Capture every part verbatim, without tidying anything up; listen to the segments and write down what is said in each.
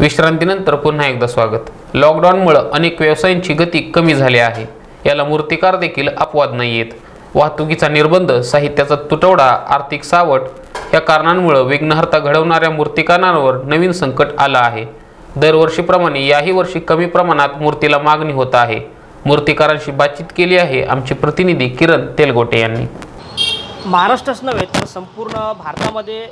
विश्रांतीनंतर पुन्हा एकदा स्वागत। लॉकडाऊनमुळे अनेक व्यवसायांची गती कमी झाली आहे, याला मूर्तिकार देखील अपवाद नाहीयेत। वाहतुकीचा निर्बंध, साहित्याचा तुटवडा, आर्थिक सावट या कारणांमुळे विघ्नहर्ता घडवणाऱ्या मूर्तिकारांवर नवीन संकट आला आहे। दरवर्षीप्रमाणे याही वर्षी कमी प्रमाणात मूर्तीला मागणी होत आहे। मूर्तिकारांशी बातचीत केली आहे आमचे प्रतिनिधी किरण देशकोटे यांनी। महाराष्ट्रच नव्हे तर संपूर्ण भारतामध्ये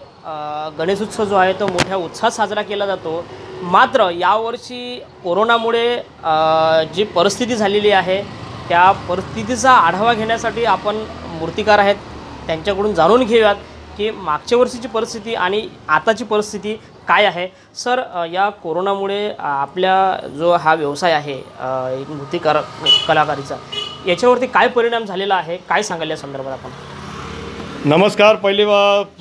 गणेशोत्सव जो आहे तो मोठ्या उत्साहात साजरा केला जातो। मात्र यावर्षी कोरोनामुळे जी परिस्थिती झालेली आहे त्या परिस्थितीचा आढावा घेण्यासाठी आपण मूर्तिकार आहेत त्यांच्याकडून जाणून घेऊयात की मागच्या वर्षीची परिस्थिती आणि आताची परिस्थिती काय आहे। सर, या कोरोनामुळे आपल्या जो हा व्यवसाय आहे एक मूर्तिकार कलाकारीचा याच्यावरती काय परिणाम झालेला आहे, काय सांगाल या संदर्भात आपण? नमस्कार। पहिले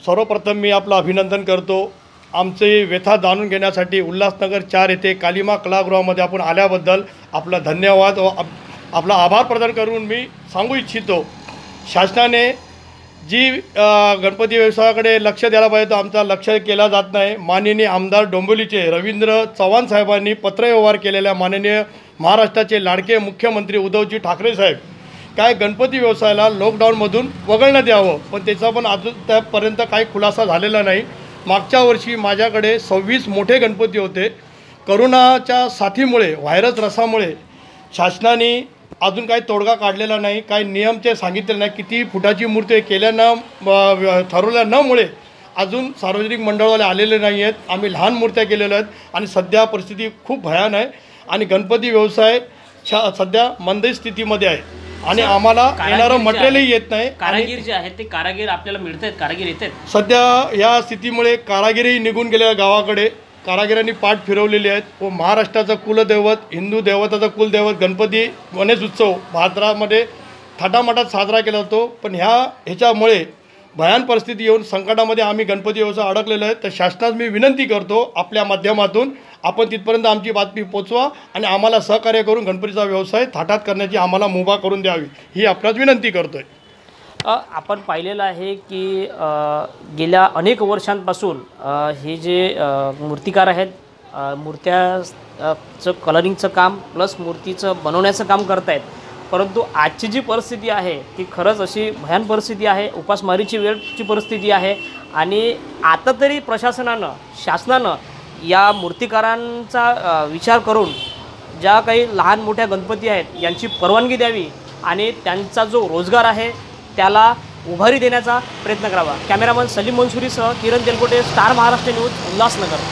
सर्वप्रथम मी आपलं अभिनंदन करतो। आमचे व्यथा जाणून घेण्यासाठी उल्हासनगर चार येथे कालिमा कलागृहामध्ये आपण आल्याबद्दल आपला धन्यवाद व आपला आभार प्रदान करून मी सांगू इच्छितो, शासनाने जी गणपती व्यवसायाकडे लक्ष द्यायला पाहिजे तो आमचा लक्ष केला जात नाही। माननीय आमदार डोंबिवलीचे रवींद्र चव्हाण साहेबांनी पत्रव्यवहार केलेल्या माननीय महाराष्ट्राचे लाडके मुख्यमंत्री उद्धवजी ठाकरे साहेब काय गणपती व्यवसायाला लॉकडाऊनमधून वगळण्यात यावं, पण त्याचा पण अजून त्यापर्यंत काही खुलासा झालेला नाही। मागच्या वर्षी माझ्याकडे सव्वीस मोठे गणपती होते। करोनाच्या साथीमुळे, व्हायरस रसामुळे शासनाने अजून काही तोडगा काढलेला नाही, काही नियम ते सांगितले नाही, किती फुटाची मूर्ती केल्या न ठरवल्या नमुळे अजून सार्वजनिक मंडळाला आलेले नाही आहेत। आम्ही लहान मूर्त्या केलेल्या आहेत आणि सध्या परिस्थिती खूप भयानक आहे आणि गणपती व्यवसाय सध्या मंदी स्थितीमध्ये आहे आणि आम्हाला येणारं मटेरियलही येत नाही। कारागीर जे आहेत ते कारागीर आपल्याला मिळत आहेत, कारागीर येत आहेत। सध्या या स्थितीमुळे कारागिरही निघून गेल्या, गावाकडे कारागिरांनी पाठ फिरवलेली आहेत व महाराष्ट्राचं कुलदैवत, हिंदू देवताचं कुलदैवत गणपती गणेश उत्सव भारतामध्ये थाटामाटात साजरा केला जातो, पण ह्या ह्याच्यामुळे भयान परिस्थिती येऊन संकटामध्ये आम्ही गणपती व्यवसाय अडकलेला आहे। तर शासनास मी विनंती करतो, आपल्या माध्यमातून आपण तिथपर्यंत आमची बातमी पोचवा आणि आम्हाला सहकार्य करून गणपतीचा व्यवसाय थाटात करण्याची आम्हाला मुभा करून द्यावी, ही आपणास विनंती करतो आहे। आपण पाहिलेलं आहे की गेल्या अनेक वर्षांपासून हे जे मूर्तिकार आहेत मूर्त्याचं कलरिंगचं काम प्लस मूर्तीचं बनवण्याचं काम करत आहेत, परंतु आजची जी परिस्थिती आहे ती खरंच अशी भयान परिस्थिती आहे, उपासमारीची वेळची परिस्थिती आहे आणि आता तरी प्रशासनानं, शासनानं या मूर्तिकारांचा विचार करून ज्या काही लहान मोठ्या गणपती आहेत यांची परवानगी द्यावी आणि त्यांचा जो रोजगार आहे त्याला उभारी देण्याचा प्रयत्न करावा। कॅमेरामन सलीम मनसुरीसह किरण देशकोटे, स्टार महाराष्ट्र न्यूज, उल्हासनगर।